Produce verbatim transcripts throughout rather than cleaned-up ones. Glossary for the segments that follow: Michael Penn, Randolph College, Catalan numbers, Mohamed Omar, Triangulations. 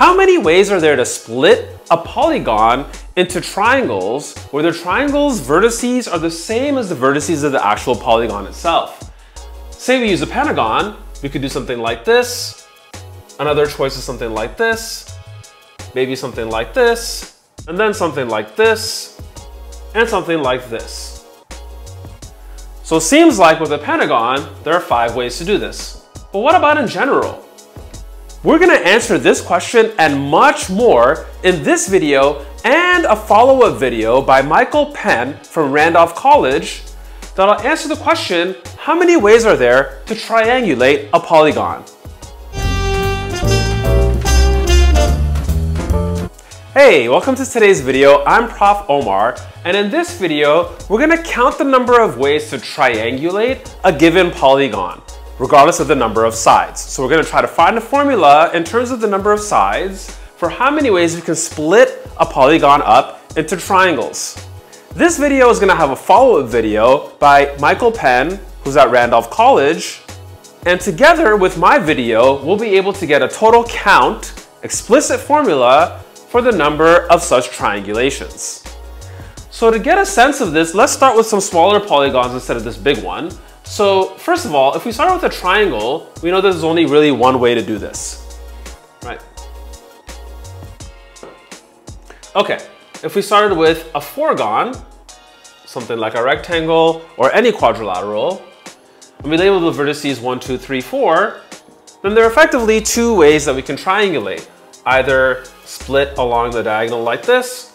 How many ways are there to split a polygon into triangles where the triangle's vertices are the same as the vertices of the actual polygon itself? Say we use a pentagon, we could do something like this. Another choice is something like this, maybe something like this, and then something like this, and something like this. So it seems like with a pentagon, there are five ways to do this. But what about in general? We're gonna answer this question and much more in this video and a follow-up video by Michael Penn from Randolph College that'll answer the question, how many ways are there to triangulate a polygon? Hey, welcome to today's video. I'm Professor Omar, and in this video, we're gonna count the number of ways to triangulate a given polygon, regardless of the number of sides. So we're gonna try to find a formula in terms of the number of sides for how many ways we can split a polygon up into triangles. This video is gonna have a follow-up video by Michael Penn, who's at Randolph College, and together with my video, we'll be able to get a total count, explicit formula, for the number of such triangulations. So to get a sense of this, let's start with some smaller polygons instead of this big one. So first of all, if we start with a triangle, we know there's only really one way to do this, right? Okay, if we started with a fourgon, something like a rectangle or any quadrilateral, and we label the vertices one, two, three, four, then there are effectively two ways that we can triangulate. Either split along the diagonal like this,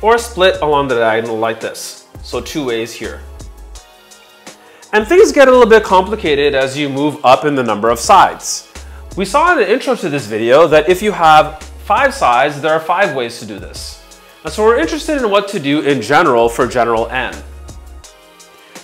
or split along the diagonal like this. So two ways here. And things get a little bit complicated as you move up in the number of sides. We saw in the intro to this video that if you have five sides, there are five ways to do this. And so we're interested in what to do in general for general n.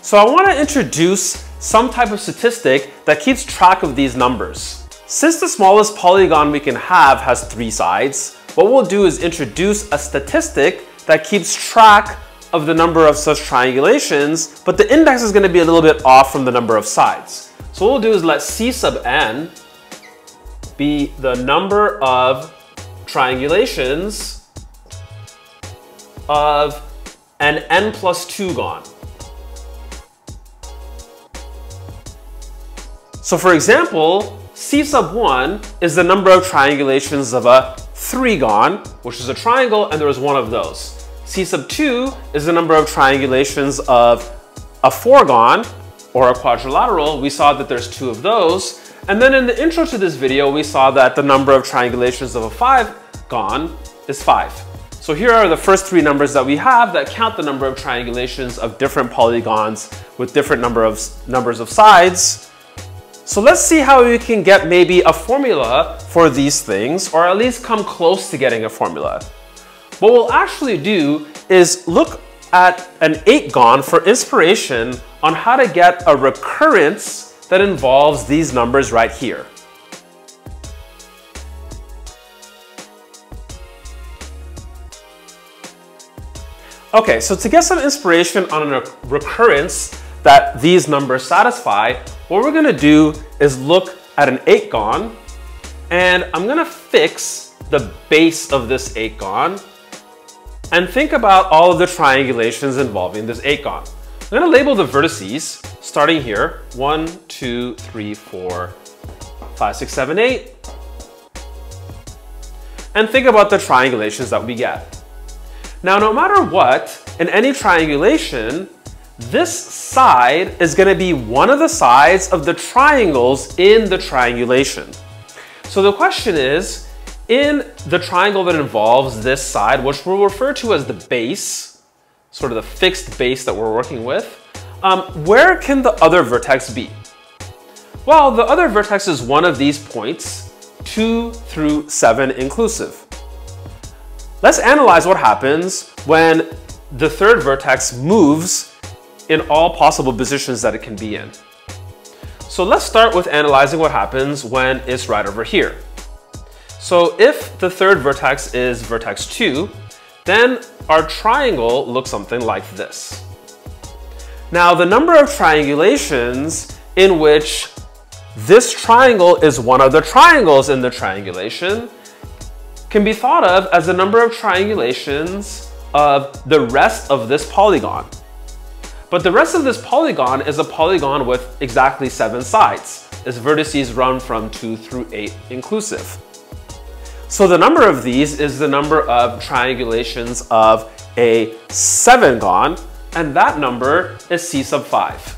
So I want to introduce some type of statistic that keeps track of these numbers. Since the smallest polygon we can have has three sides, what we'll do is introduce a statistic that keeps track of the number of such triangulations, but the index is going to be a little bit off from the number of sides. So what we'll do is let C sub n be the number of triangulations of an n plus two gon. So for example, C sub one is the number of triangulations of a three-gon, which is a triangle, and there is one of those. C sub two is the number of triangulations of a four-gon, or a quadrilateral. We saw that there's two of those. And then in the intro to this video, we saw that the number of triangulations of a five-gon is five. So here are the first three numbers that we have that count the number of triangulations of different polygons with different number of numbers of sides. So let's see how we can get maybe a formula for these things, or at least come close to getting a formula. What we'll actually do is look at an eight-gon for inspiration on how to get a recurrence that involves these numbers right here. Okay, so to get some inspiration on a recurrence that these numbers satisfy, what we're gonna do is look at an eight-gon, and I'm gonna fix the base of this eight-gon and think about all of the triangulations involving this eight-gon. I'm gonna label the vertices starting here, one, two, three, four, five, six, seven, eight, and think about the triangulations that we get. Now, no matter what, in any triangulation, this side is going to be one of the sides of the triangles in the triangulation. So the question is, in the triangle that involves this side, which we'll refer to as the base, sort of the fixed base that we're working with, um, where can the other vertex be? Well, the other vertex is one of these points, two through seven inclusive. Let's analyze what happens when the third vertex moves in all possible positions that it can be in. So let's start with analyzing what happens when it's right over here. So if the third vertex is vertex two, then our triangle looks something like this. Now, the number of triangulations in which this triangle is one of the triangles in the triangulation can be thought of as the number of triangulations of the rest of this polygon. But the rest of this polygon is a polygon with exactly seven sides. Its vertices run from two through eight inclusive. So the number of these is the number of triangulations of a sevengon, and that number is C sub five.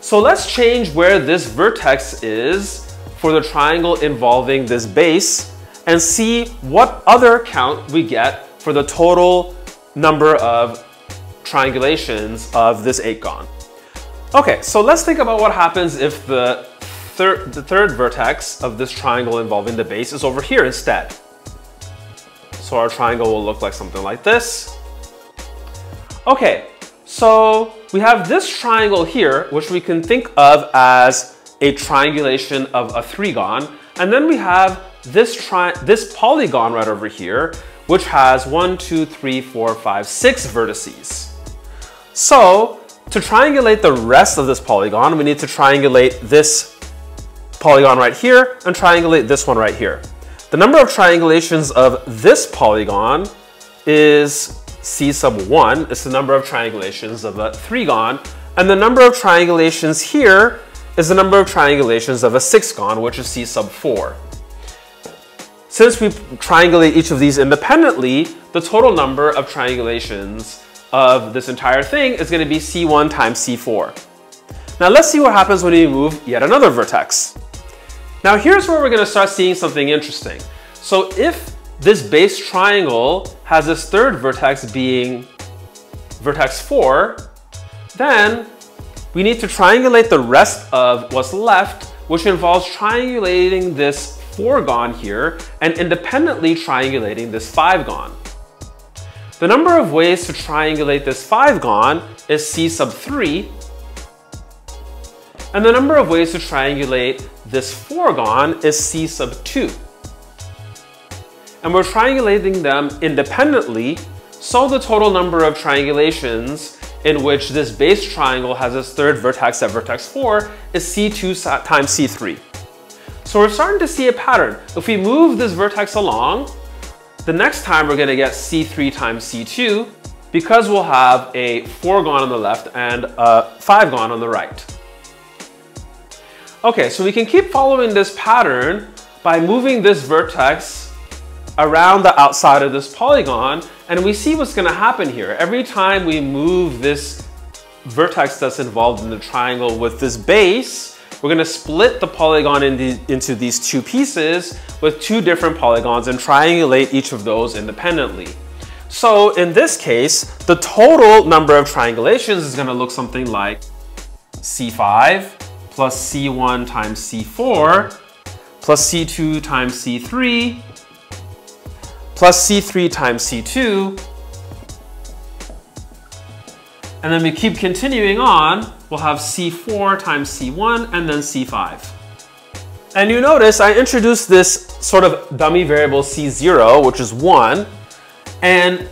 So let's change where this vertex is for the triangle involving this base and see what other count we get for the total number of triangulations of this eightgon. Okay, so let's think about what happens if the third the third vertex of this triangle involving the base is over here instead. So our triangle will look like something like this. Okay, so we have this triangle here, which we can think of as a triangulation of a threegon, and then we have this tri this polygon right over here, which has one, two, three, four, five, six vertices. So to triangulate the rest of this polygon, we need to triangulate this polygon right here and triangulate this one right here. The number of triangulations of this polygon is C sub one. It's the number of triangulations of a threegon, and the number of triangulations here is the number of triangulations of a sixgon, which is C sub four. Since we triangulate each of these independently, the total number of triangulations of this entire thing is going to be C one times C four. Now let's see what happens when we move yet another vertex. Now here's where we're going to start seeing something interesting. So if this base triangle has this third vertex being vertex four, then we need to triangulate the rest of what's left, which involves triangulating this fourgon here and independently triangulating this fivegon. The number of ways to triangulate this fivegon is C sub three, and the number of ways to triangulate this fourgon is C sub two. And we're triangulating them independently, so the total number of triangulations in which this base triangle has its third vertex at vertex four is C two times C three. So we're starting to see a pattern. If we move this vertex along, the next time we're gonna get C three times C two, because we'll have a fourgon on the left and a fivegon on the right. Okay, so we can keep following this pattern by moving this vertex around the outside of this polygon, and we see what's gonna happen here. Every time we move this vertex that's involved in the triangle with this base, we're going to split the polygon in the, into these two pieces with two different polygons and triangulate each of those independently. So in this case, the total number of triangulations is going to look something like C five plus C one times C four plus C two times C three plus C three times C two. And then we keep continuing on. We'll have C four times C one and then C five. And you notice I introduced this sort of dummy variable C zero, which is one. And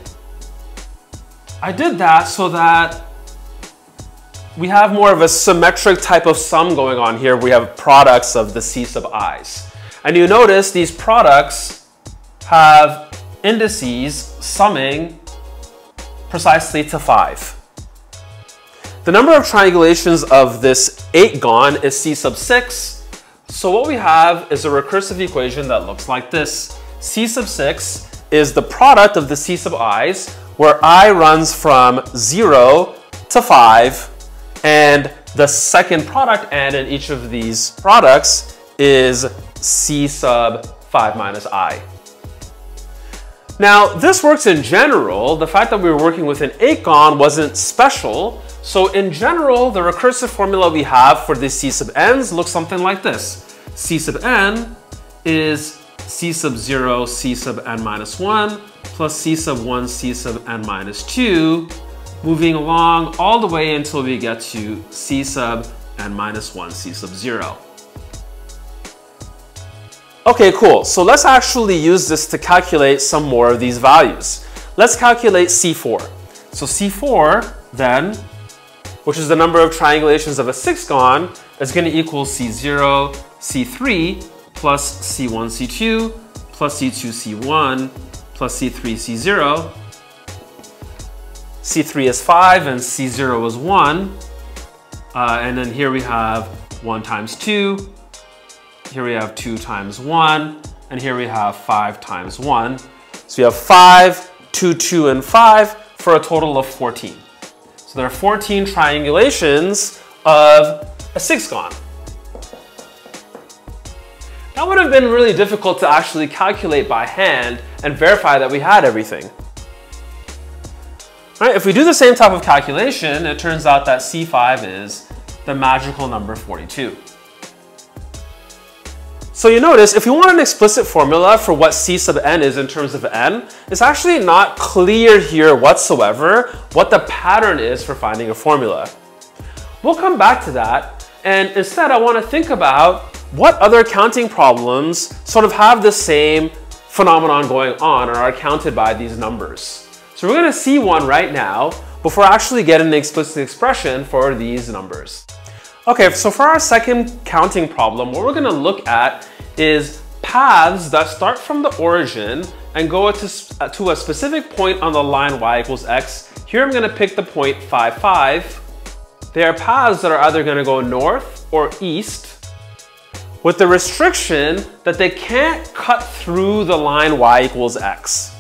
I did that so that we have more of a symmetric type of sum going on here. We have products of the C sub i's. And you notice these products have indices summing precisely to five. The number of triangulations of this eightgon is C sub six. So what we have is a recursive equation that looks like this. C sub six is the product of the C sub i's, where I runs from zero to five, and the second product and in each of these products is C sub five minus I. Now this works in general. The fact that we were working with an eightgon wasn't special. So in general, the recursive formula we have for these C sub n's looks something like this. C sub n is C sub zero, C sub n minus one, plus C sub one, C sub n minus two, moving along all the way until we get to C sub n minus one, C sub zero. Okay, cool. So let's actually use this to calculate some more of these values. Let's calculate C four. So C four then, which is the number of triangulations of a sixgon, is going to equal C zero, C three, plus C one, C two, plus C two, C one, plus C three, C zero. C three is five and C zero is one. Uh, and then here we have one times two. Here we have two times one. And here we have five times one. So you have five, two, two, and five for a total of fourteen. So there are fourteen triangulations of a six-gon. That would have been really difficult to actually calculate by hand and verify that we had everything. All right, if we do the same type of calculation, it turns out that C five is the magical number forty-two. So you notice, if you want an explicit formula for what C sub n is in terms of n, it's actually not clear here whatsoever what the pattern is for finding a formula. We'll come back to that, and instead I want to think about what other counting problems sort of have the same phenomenon going on or are counted by these numbers. So we're going to see one right now before I actually get an explicit expression for these numbers. Okay, so for our second counting problem, what we're going to look at is paths that start from the origin and go to, to a specific point on the line y equals x. Here I'm going to pick the point five, five. They are paths that are either going to go north or east with the restriction that they can't cut through the line y equals x.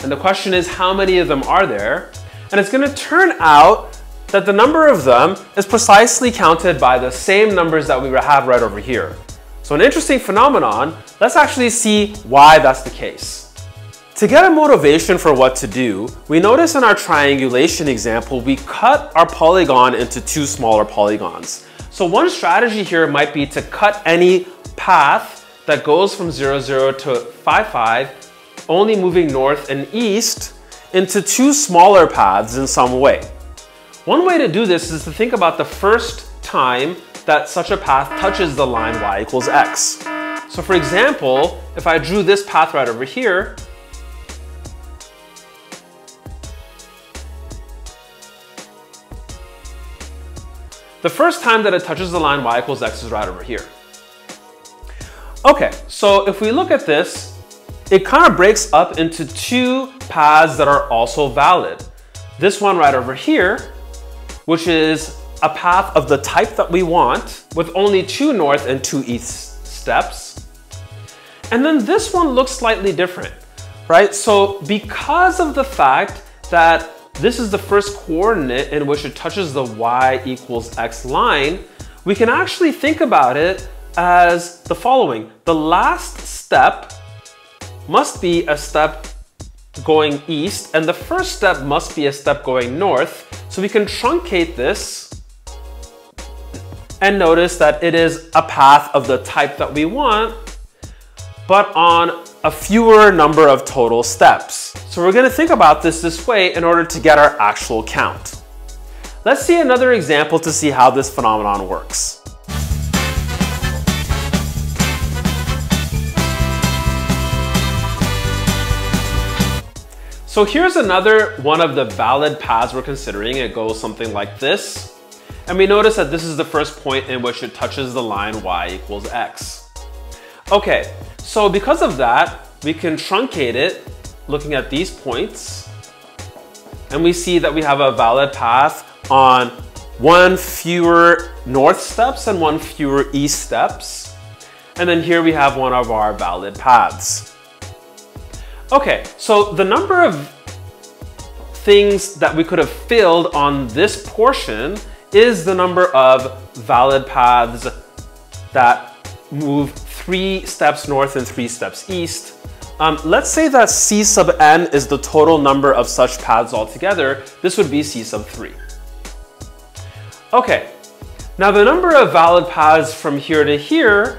And the question is, how many of them are there? And it's going to turn out that the number of them is precisely counted by the same numbers that we have right over here. So an interesting phenomenon. Let's actually see why that's the case. To get a motivation for what to do, we notice in our triangulation example, we cut our polygon into two smaller polygons. So one strategy here might be to cut any path that goes from zero, zero to five, five, only moving north and east, into two smaller paths in some way. One way to do this is to think about the first time that such a path touches the line y equals x. So for example, if I drew this path right over here, the first time that it touches the line y equals x is right over here. Okay, so if we look at this, it kind of breaks up into two paths that are also valid. This one right over here, which is a path of the type that we want with only two north and two east steps. And then this one looks slightly different, right? So because of the fact that this is the first coordinate in which it touches the y equals x line, we can actually think about it as the following. The last step must be a step going east, and the first step must be a step going north. So we can truncate this and notice that it is a path of the type that we want, but on a fewer number of total steps. So we're going to think about this this way in order to get our actual count. Let's see another example to see how this phenomenon works. So here's another one of the valid paths we're considering. It goes something like this. And we notice that this is the first point in which it touches the line y equals x. Okay, so because of that, we can truncate it looking at these points. And we see that we have a valid path on one fewer north steps and one fewer east steps. And then here we have one of our valid paths. Okay, so the number of things that we could have filled on this portion is the number of valid paths that move three steps north and three steps east. Um, let's say that C sub n is the total number of such paths altogether. This would be C sub three. Okay, now the number of valid paths from here to here,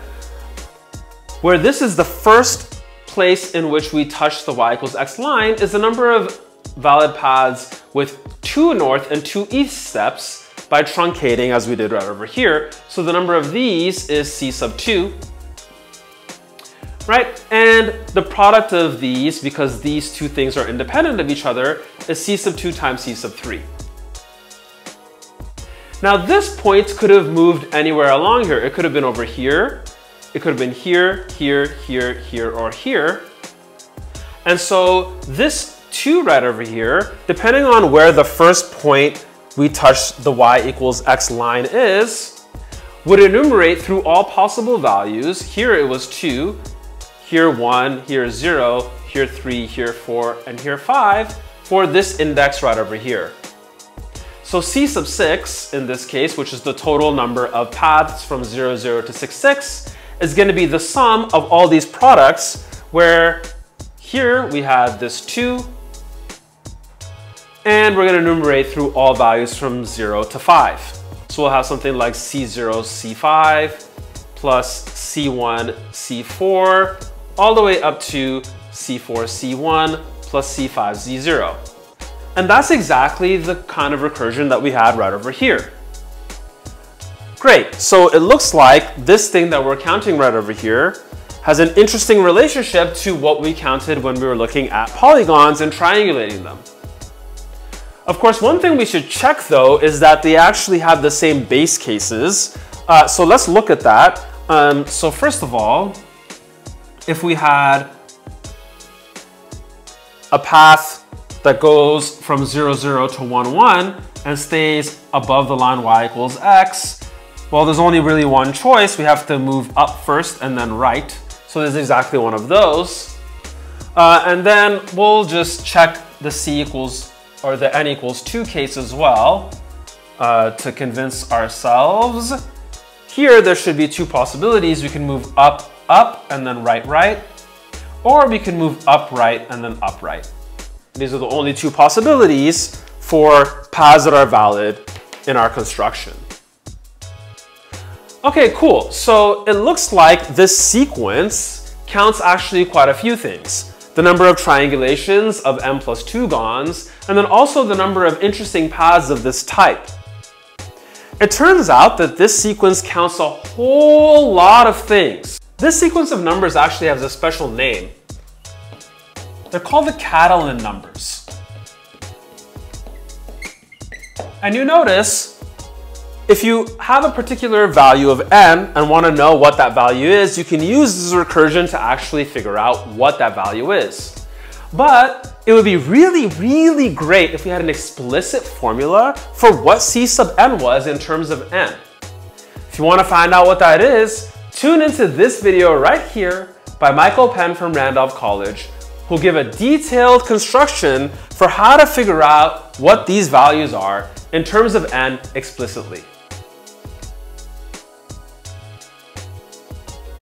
where this is the first place in which we touch the y equals x line, is the number of valid paths with two north and two east steps by truncating as we did right over here. So the number of these is C sub two, right? And the product of these, because these two things are independent of each other, is C sub two times C sub three. Now this point could have moved anywhere along here. It could have been over here. It could have been here, here, here, here, or here. And so this two right over here, depending on where the first point we touch the y equals x line is, would enumerate through all possible values. Here it was two, here one, here zero, here three, here four, and here five for this index right over here. So C sub six in this case, which is the total number of paths from zero, zero to six, six, is gonna be the sum of all these products where here we have this two, and we're gonna enumerate through all values from zero to five. So we'll have something like C zero, C five, plus C one, C four, all the way up to C four, C one, plus C five, Z zero. And that's exactly the kind of recursion that we had right over here. Great, so it looks like this thing that we're counting right over here has an interesting relationship to what we counted when we were looking at polygons and triangulating them. Of course, one thing we should check though is that they actually have the same base cases. Uh, so let's look at that. Um, so first of all, if we had a path that goes from zero, zero to one, one and stays above the line y equals x, well, there's only really one choice. We have to move up first and then right. So there's exactly one of those. Uh, and then we'll just check the c equals, or the n equals two case as well uh, to convince ourselves. Here, there should be two possibilities. We can move up, up, and then right, right, or we can move up, right, and then up, right. These are the only two possibilities for paths that are valid in our construction. Okay, cool. So it looks like this sequence counts actually quite a few things. The number of triangulations of m plus two gons, and then also the number of interesting paths of this type. It turns out that this sequence counts a whole lot of things. This sequence of numbers actually has a special name. They're called the Catalan numbers. And you notice, if you have a particular value of n and want to know what that value is, you can use this recursion to actually figure out what that value is. But it would be really, really great if we had an explicit formula for what c sub n was in terms of n. If you want to find out what that is, tune into this video right here by Michael Penn from Randolph College, who'll give a detailed construction for how to figure out what these values are in terms of n explicitly.